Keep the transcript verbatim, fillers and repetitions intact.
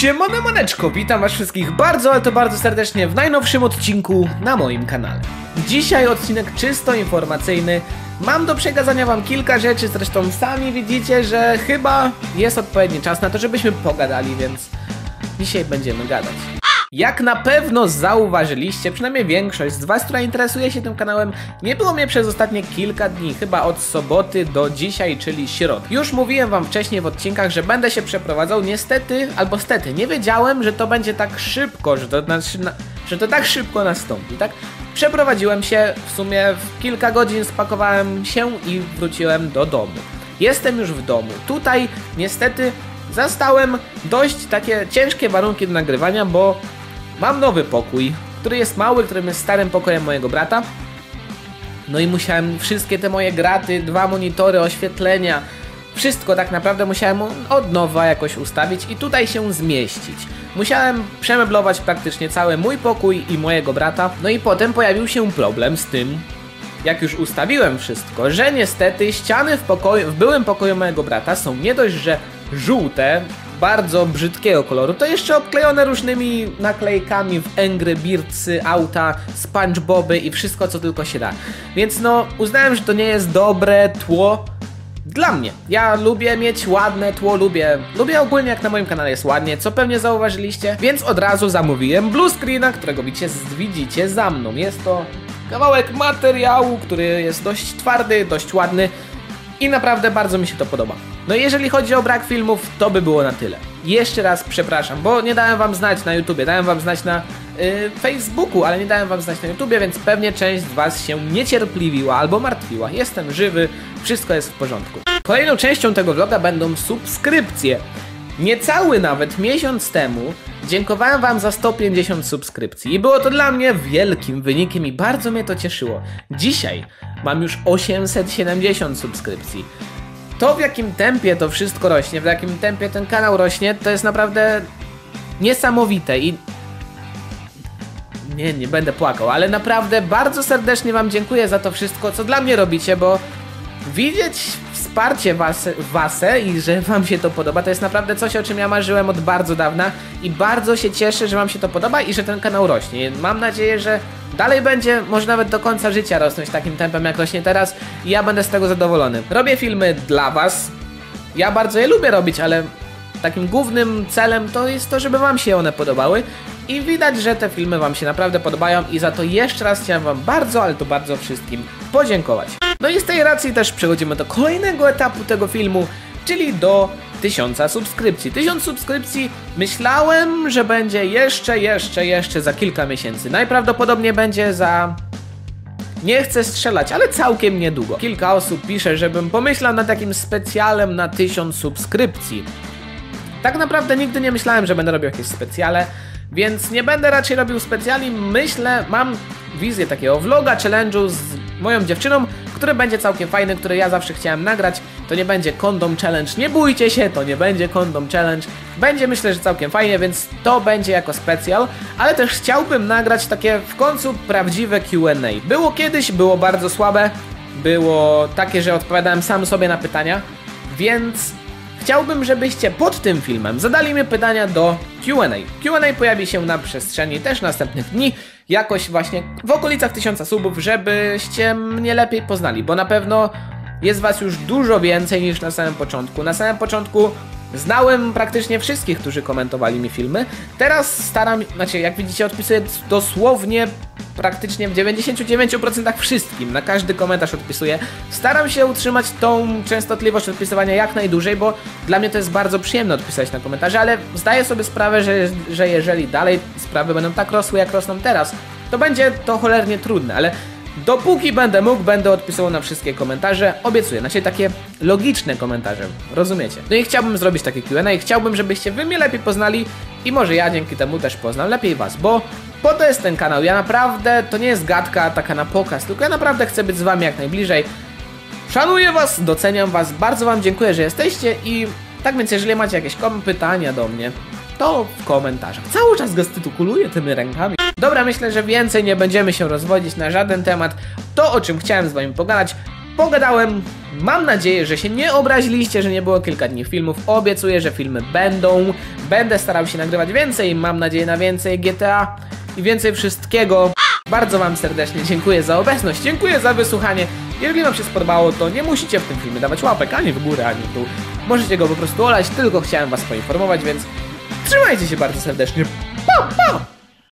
Siemone Moneczko, witam was wszystkich bardzo, ale to bardzo serdecznie w najnowszym odcinku na moim kanale. Dzisiaj odcinek czysto informacyjny. Mam do przekazania wam kilka rzeczy, zresztą sami widzicie, że chyba jest odpowiedni czas na to, żebyśmy pogadali, więc dzisiaj będziemy gadać. Jak na pewno zauważyliście, przynajmniej większość z was, która interesuje się tym kanałem, nie było mnie przez ostatnie kilka dni, chyba od soboty do dzisiaj, czyli środy. Już mówiłem wam wcześniej w odcinkach, że będę się przeprowadzał, niestety, albo stety, nie wiedziałem, że to będzie tak szybko, że to, znaczy, na, że to tak szybko nastąpi, tak? Przeprowadziłem się, w sumie w kilka godzin spakowałem się i wróciłem do domu. Jestem już w domu. Tutaj niestety zastałem dość takie ciężkie warunki do nagrywania, bo mam nowy pokój, który jest mały, którym jest starym pokojem mojego brata. No i musiałem wszystkie te moje graty, dwa monitory, oświetlenia, wszystko tak naprawdę musiałem od nowa jakoś ustawić i tutaj się zmieścić. Musiałem przemeblować praktycznie cały mój pokój i mojego brata. No i potem pojawił się problem z tym, jak już ustawiłem wszystko, że niestety ściany w, pokoju, w byłym pokoju mojego brata są nie dość, że żółte, bardzo brzydkiego koloru, to jeszcze obklejone różnymi naklejkami w Angry Birdsy, auta, SpongeBoby i wszystko co tylko się da. Więc no uznałem, że to nie jest dobre tło dla mnie. Ja lubię mieć ładne tło, lubię, lubię ogólnie jak na moim kanale jest ładnie, co pewnie zauważyliście, więc od razu zamówiłem blue screena, którego widzicie, widzicie za mną. Jest to kawałek materiału, który jest dość twardy, dość ładny i naprawdę bardzo mi się to podoba. No i jeżeli chodzi o brak filmów, to by było na tyle. Jeszcze raz przepraszam, bo nie dałem wam znać na YouTubie, dałem wam znać na yy, Facebooku, ale nie dałem wam znać na YouTubie, więc pewnie część z was się niecierpliwiła albo martwiła. Jestem żywy, wszystko jest w porządku. Kolejną częścią tego vloga będą subskrypcje. Niecały nawet miesiąc temu dziękowałem wam za sto pięćdziesiąt subskrypcji i było to dla mnie wielkim wynikiem i bardzo mnie to cieszyło. Dzisiaj mam już osiemset siedemdziesiąt subskrypcji. To w jakim tempie to wszystko rośnie, w jakim tempie ten kanał rośnie, to jest naprawdę niesamowite i... Nie, nie będę płakał, ale naprawdę bardzo serdecznie wam dziękuję za to wszystko, co dla mnie robicie, bo widzieć wsparcie was, wasę i że wam się to podoba, to jest naprawdę coś, o czym ja marzyłem od bardzo dawna i bardzo się cieszę, że wam się to podoba i że ten kanał rośnie. Mam nadzieję, że dalej będzie, może nawet do końca życia rosnąć takim tempem, jak rośnie teraz i ja będę z tego zadowolony. Robię filmy dla was, ja bardzo je lubię robić, ale takim głównym celem to jest to, żeby wam się one podobały i widać, że te filmy wam się naprawdę podobają i za to jeszcze raz chciałem wam bardzo, ale to bardzo wszystkim podziękować. No i z tej racji też przechodzimy do kolejnego etapu tego filmu, czyli do tysiąca subskrypcji. tysiąc subskrypcji myślałem, że będzie jeszcze, jeszcze, jeszcze za kilka miesięcy. Najprawdopodobniej będzie za... Nie chcę strzelać, ale całkiem niedługo. Kilka osób pisze, żebym pomyślał nad takim specjalem na tysiąc subskrypcji. Tak naprawdę nigdy nie myślałem, że będę robił jakieś specjale, więc nie będę raczej robił specjali. Myślę, mam wizję takiego vloga, challenge'u z moją dziewczyną, który będzie całkiem fajny, który ja zawsze chciałem nagrać. To nie będzie Condom Challenge, nie bójcie się, to nie będzie Condom Challenge. Będzie, myślę, że całkiem fajnie, więc to będzie jako specjal, ale też chciałbym nagrać takie w końcu prawdziwe Q and A. Było kiedyś, było bardzo słabe, było takie, że odpowiadałem sam sobie na pytania, więc chciałbym, żebyście pod tym filmem zadali mi pytania do Q and A. Q and A pojawi się na przestrzeni też następnych dni, jakoś właśnie w okolicach tysiąca subów, żebyście mnie lepiej poznali, bo na pewno jest was już dużo więcej niż na samym początku. Na samym początku znałem praktycznie wszystkich, którzy komentowali mi filmy. Teraz staram, znaczy jak widzicie, odpisuję dosłownie praktycznie w dziewięćdziesięciu dziewięciu procentach wszystkim. Na każdy komentarz odpisuję. Staram się utrzymać tą częstotliwość odpisywania jak najdłużej, bo dla mnie to jest bardzo przyjemne odpisać na komentarze, ale zdaję sobie sprawę, że, że jeżeli dalej sprawy będą tak rosły, jak rosną teraz, to będzie to cholernie trudne, ale dopóki będę mógł, będę odpisywał na wszystkie komentarze, obiecuję, znaczy takie logiczne komentarze, rozumiecie? No i chciałbym zrobić takie Q and A i chciałbym, żebyście wy mnie lepiej poznali i może ja dzięki temu też poznam lepiej was, bo po to jest ten kanał, ja naprawdę, to nie jest gadka taka na pokaz, tylko ja naprawdę chcę być z wami jak najbliżej. Szanuję was, doceniam was, bardzo wam dziękuję, że jesteście i tak więc jeżeli macie jakieś pytania do mnie, to w komentarzach. Cały czas go stytykuluję tymi rękami. Dobra, myślę, że więcej nie będziemy się rozwodzić na żaden temat. To, o czym chciałem z wami pogadać, pogadałem. Mam nadzieję, że się nie obraziliście, że nie było kilka dni filmów. Obiecuję, że filmy będą. Będę starał się nagrywać więcej. Mam nadzieję na więcej G T A i więcej wszystkiego. Bardzo wam serdecznie dziękuję za obecność, dziękuję za wysłuchanie. Jeżeli wam się spodobało, to nie musicie w tym filmie dawać łapek, ani w górę, ani w dół. Możecie go po prostu olać, tylko chciałem was poinformować, więc trzymajcie się bardzo serdecznie. Pa, pa!